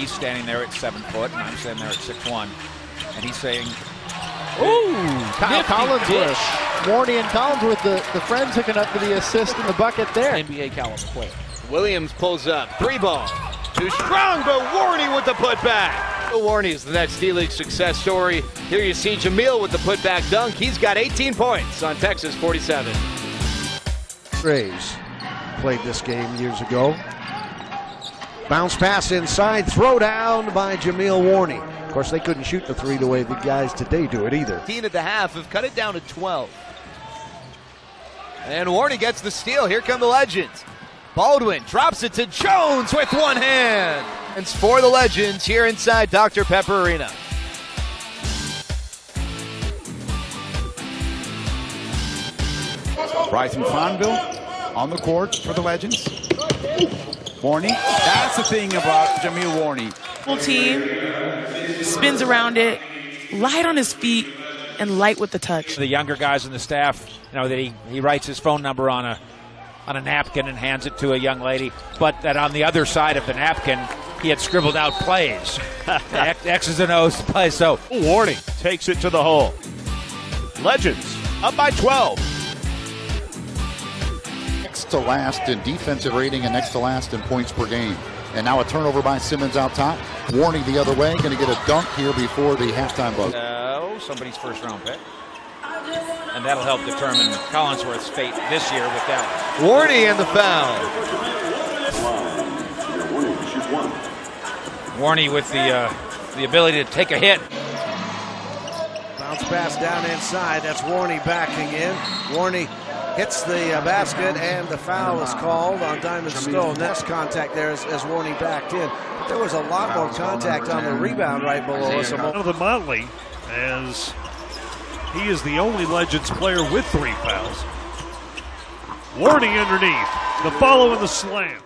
he's standing there at 7 foot, and I'm standing there at 6'1", and he's saying, "Ooh, Kyle Collinsworth, Warney and Collinsworth, the friends hooking up for the assist in the bucket there." NBA caliber player. Williams pulls up, three ball, too strong, but Warney with the putback. Warney is the next D-League success story. Here you see Jameel with the putback dunk. He's got 18 points on Texas 47. Rays played this game years ago. Bounce pass inside, throw down by Jameel Warney. Of course, they couldn't shoot the three the way the guys today do it either. 15 at the half have cut it down to 12. And Warney gets the steal. Here come the legends. Baldwin drops it to Jones with one hand. And for the legends here inside Dr. Pepper Arena. Bryson Fonville on the court for the legends. Warney, that's the thing about Jameel Warney. Full team, spins around it, light on his feet, and light with the touch. The younger guys in the staff, you know, that he writes his phone number on a napkin and hands it to a young lady, but that on the other side of the napkin, he had scribbled out plays. X's and O's to play, so. Warney takes it to the hole. Legends up by 12. Next to last in defensive rating and next to last in points per game. And now a turnover by Simmons out top. Warney the other way, gonna get a dunk here before the halftime buzzer. No, somebody's first round pick. And that'll help determine Collinsworth's fate this year with that. Warney and the foul. Warney with the ability to take a hit. Bounce pass down inside. That's Warney backing in. Warney hits the basket, and the foul is called on Diamond Stone. That's contact there as Warney backed in. But there was a lot more contact on the rebound right below us. The modeling as... He is the only Legends player with 3 fouls. Warney underneath, the follow and the slam.